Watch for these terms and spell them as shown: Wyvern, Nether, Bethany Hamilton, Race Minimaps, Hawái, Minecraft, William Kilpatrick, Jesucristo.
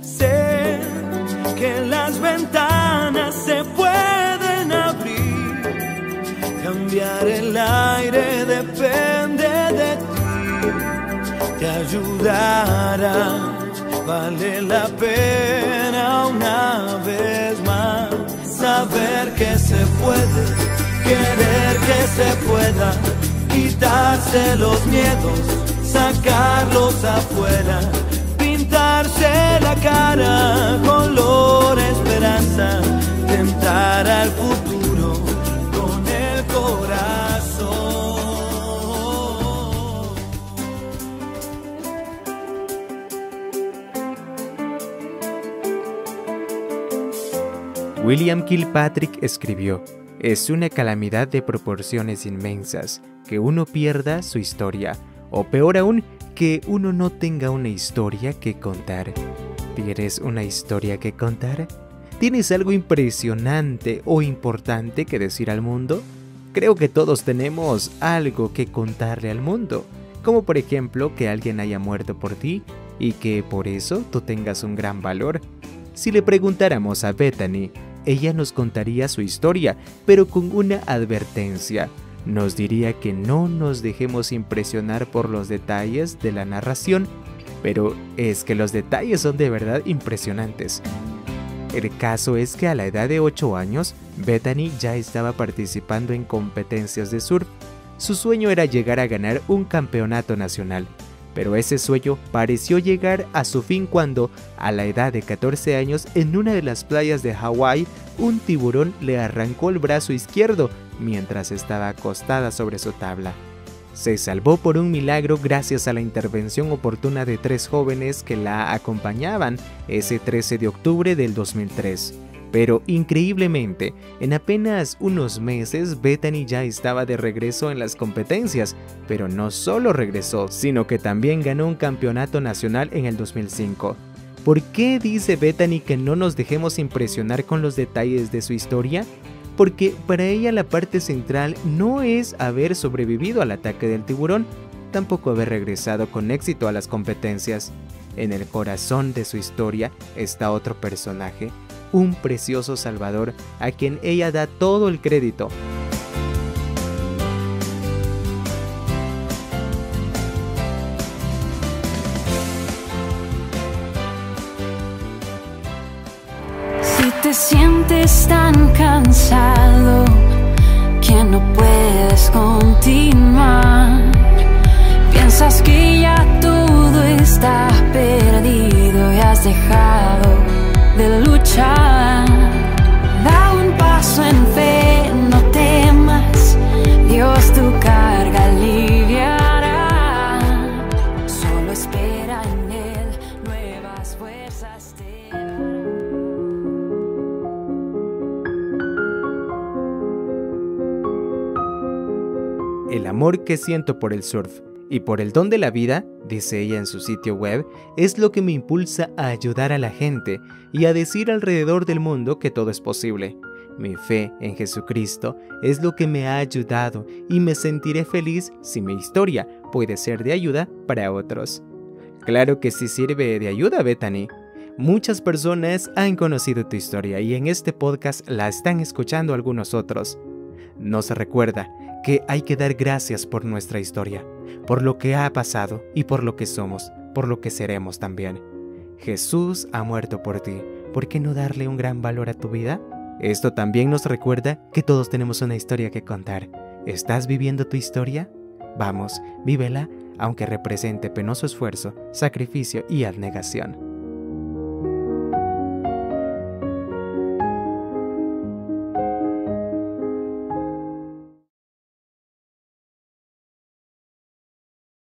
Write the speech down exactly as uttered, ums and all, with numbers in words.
Sé que las ventanas se pueden abrir, cambiar el aire depende de ti, te ayudará, vale la pena una vez más, saber que se puede, querer que se pueda, quitarse los miedos, sacarlos afuera, pintarse la cara, color esperanza, tentar al futuro con el corazón. William Kilpatrick escribió: es una calamidad de proporciones inmensas que uno pierda su historia, o peor aún, que uno no tenga una historia que contar. ¿Tienes una historia que contar? ¿Tienes algo impresionante o importante que decir al mundo? Creo que todos tenemos algo que contarle al mundo, como por ejemplo que alguien haya muerto por ti y que por eso tú tengas un gran valor. Si le preguntáramos a Bethany, ella nos contaría su historia, pero con una advertencia. Nos diría que no nos dejemos impresionar por los detalles de la narración, pero es que los detalles son de verdad impresionantes. El caso es que a la edad de ocho años, Bethany ya estaba participando en competencias de surf. Su sueño era llegar a ganar un campeonato nacional, pero ese sueño pareció llegar a su fin cuando, a la edad de catorce años, en una de las playas de Hawái, un tiburón le arrancó el brazo izquierdo mientras estaba acostada sobre su tabla. Se salvó por un milagro gracias a la intervención oportuna de tres jóvenes que la acompañaban ese trece de octubre del dos mil tres. Pero increíblemente, en apenas unos meses Bethany ya estaba de regreso en las competencias, pero no solo regresó, sino que también ganó un campeonato nacional en el dos mil cinco. ¿Por qué dice Bethany que no nos dejemos impresionar con los detalles de su historia? Porque para ella la parte central no es haber sobrevivido al ataque del tiburón, tampoco haber regresado con éxito a las competencias. En el corazón de su historia está otro personaje, un precioso salvador a quien ella da todo el crédito. Si te sientes tan cansado que no puedes continuar, piensas que ya todo está perdido y has dejado de luchar, da un paso en fe, no temas, Dios tu carga aliviará, solo espera en Él, nuevas fuerzas te dará. El amor que siento por el surf y por el don de la vida, dice ella en su sitio web, es lo que me impulsa a ayudar a la gente y a decir alrededor del mundo que todo es posible. Mi fe en Jesucristo es lo que me ha ayudado y me sentiré feliz si mi historia puede ser de ayuda para otros. Claro que sí sirve de ayuda, Bethany. Muchas personas han conocido tu historia y en este podcast la están escuchando algunos otros. Nos recuerda que hay que dar gracias por nuestra historia, por lo que ha pasado y por lo que somos, por lo que seremos también. Jesús ha muerto por ti, ¿por qué no darle un gran valor a tu vida? Esto también nos recuerda que todos tenemos una historia que contar. ¿Estás viviendo tu historia? Vamos, vívela, aunque represente penoso esfuerzo, sacrificio y abnegación.